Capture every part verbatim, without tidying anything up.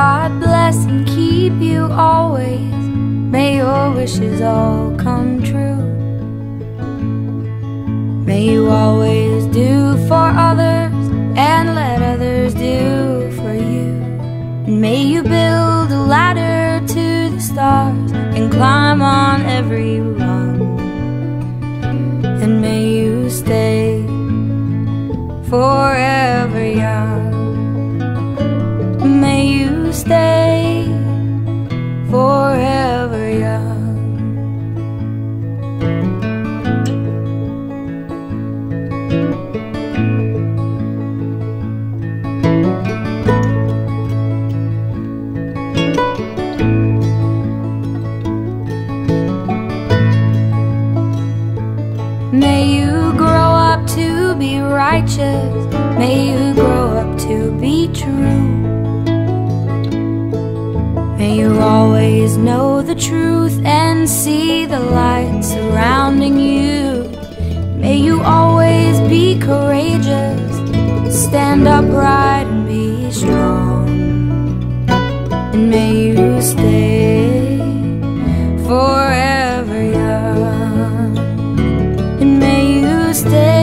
God bless and keep you always. May your wishes all come true. May you always do for others and let others do for you. And may you build a ladder to the stars and climb on every rung. And may you stay forever young. May you stay forever young. May you grow up to be true. May you always know the truth and see the light surrounding you. May you always be courageous, stand upright and be strong. And may you stay forever young. And may you stay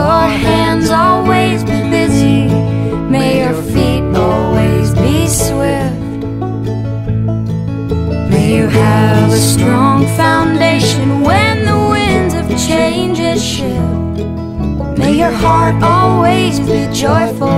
your hands always be busy, may your feet always be swift. May you have a strong foundation when the winds of change shift. May your heart always be joyful,